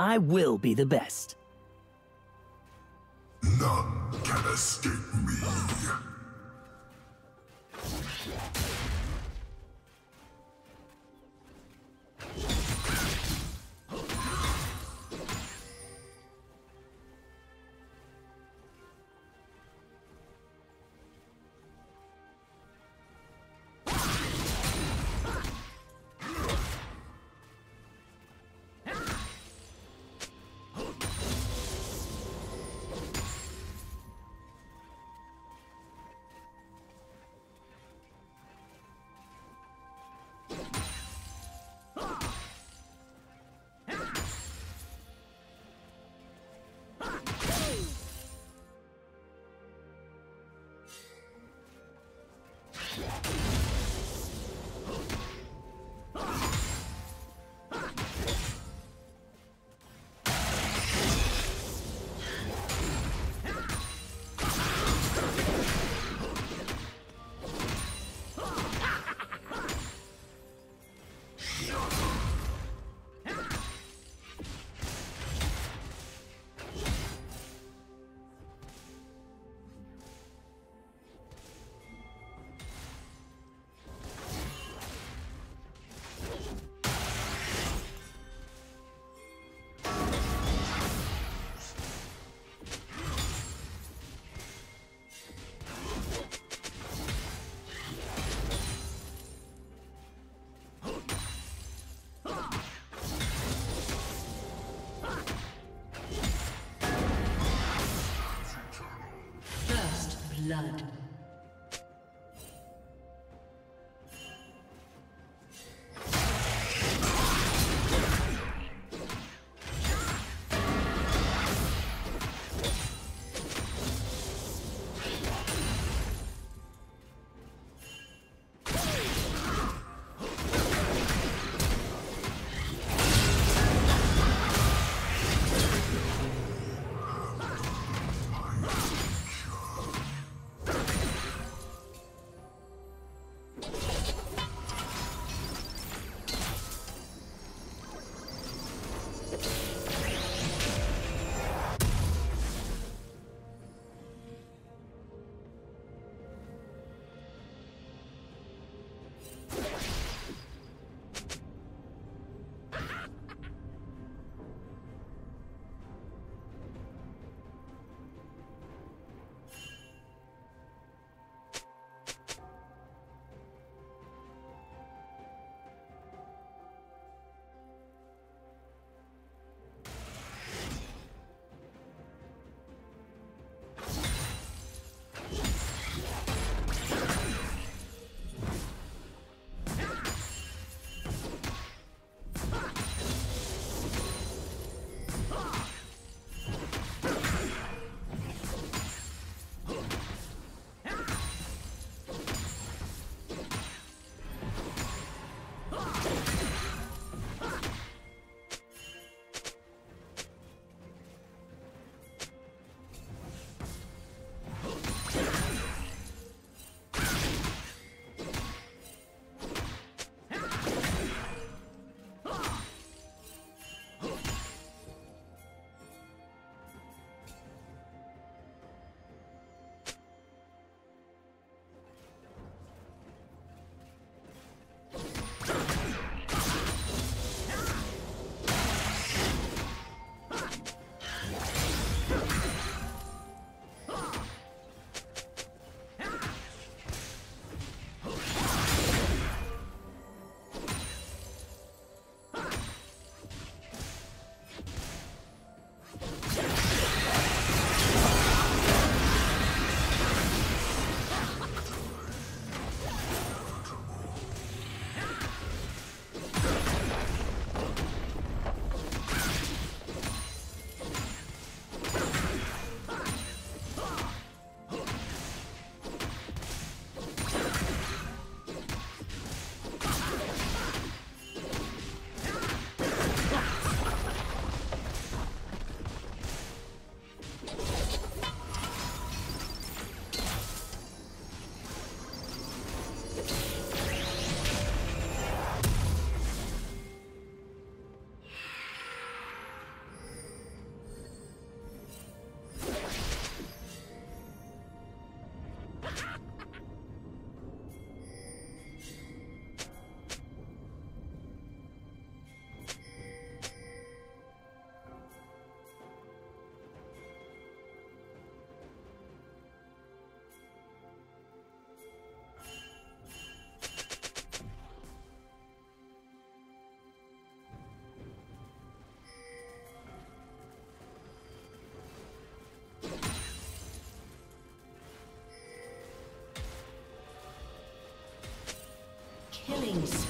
I will be the best. None can escape me. Blood. Okay. Killing spree.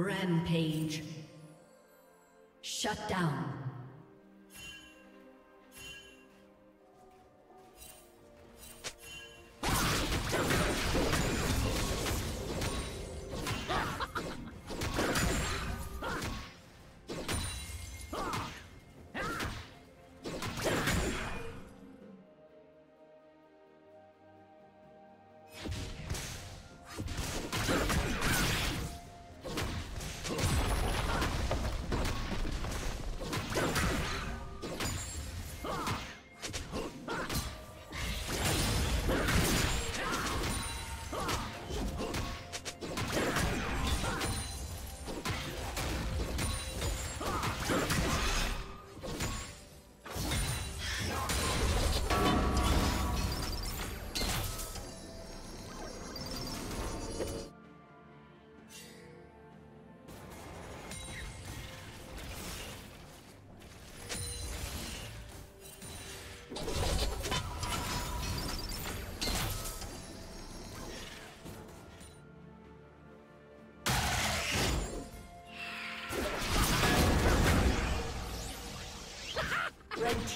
Rampage. Shut down. The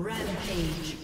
Rampage.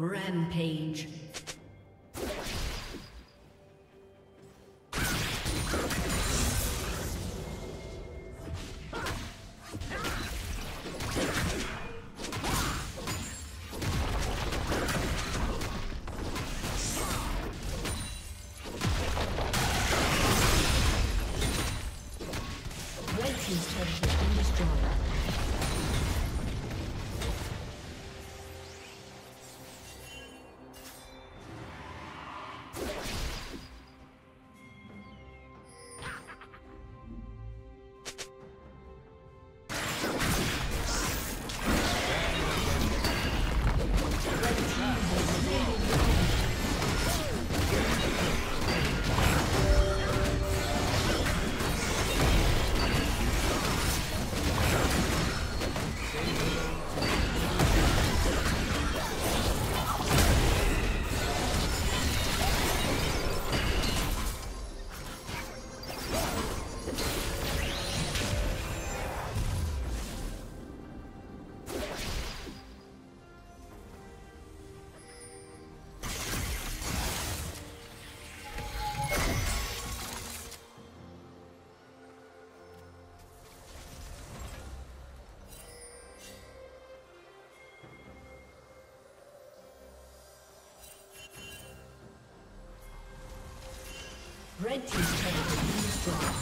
Rampage. Red team's turret has been destroyed.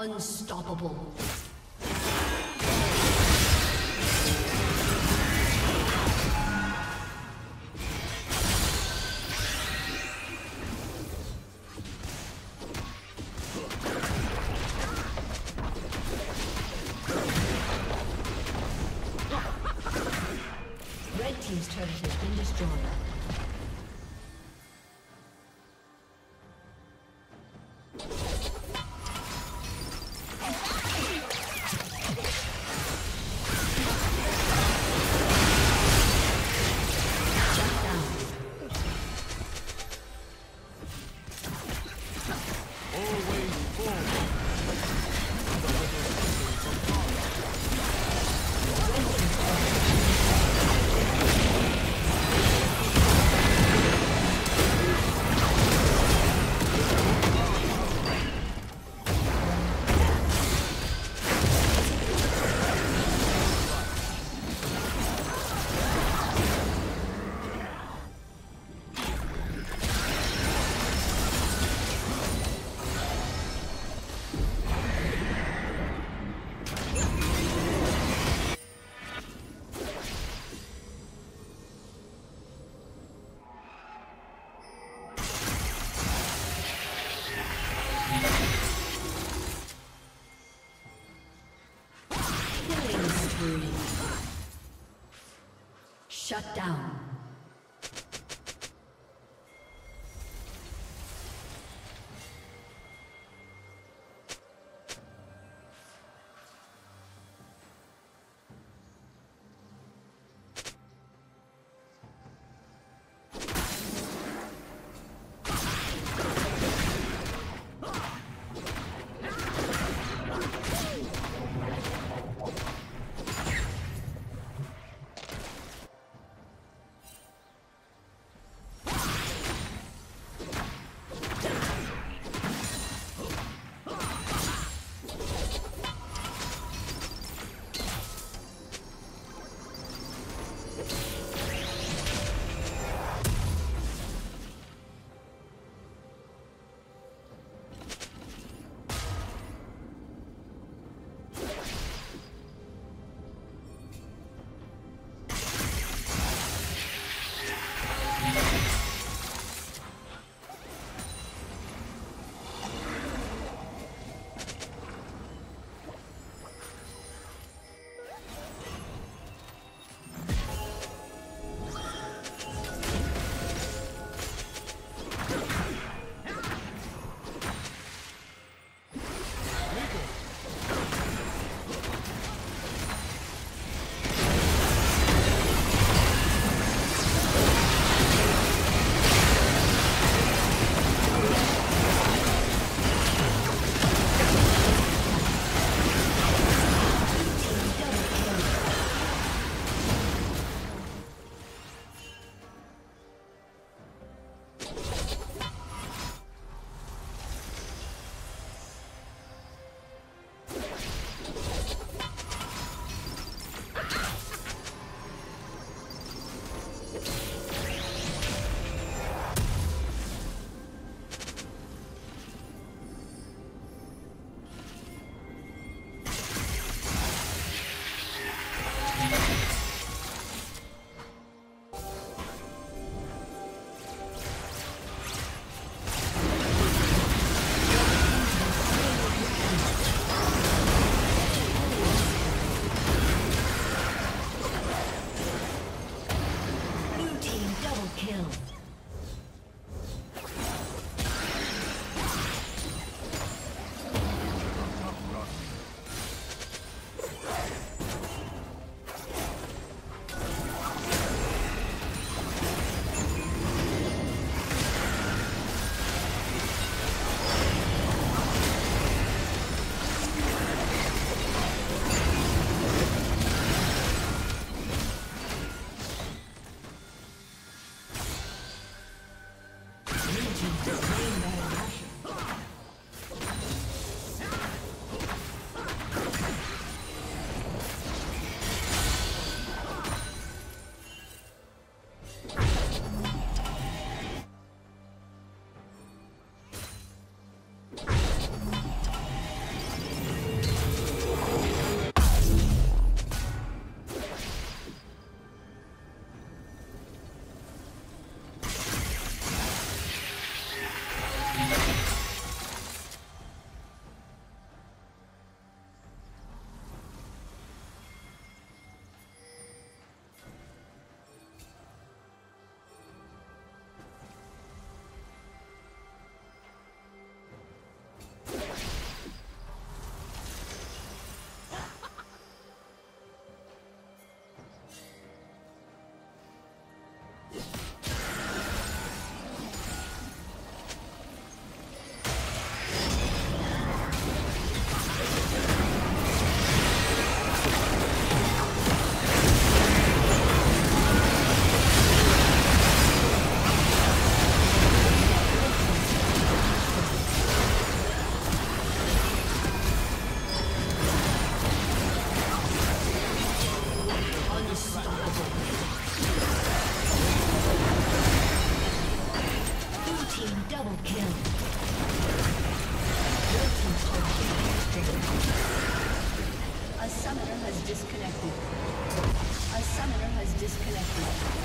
Unstoppable. Red team's turret has been destroyed. Thank you. Shut down. A summoner has disconnected.